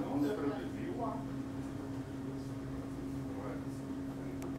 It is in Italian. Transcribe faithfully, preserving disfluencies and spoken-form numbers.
Non dovrebbe più.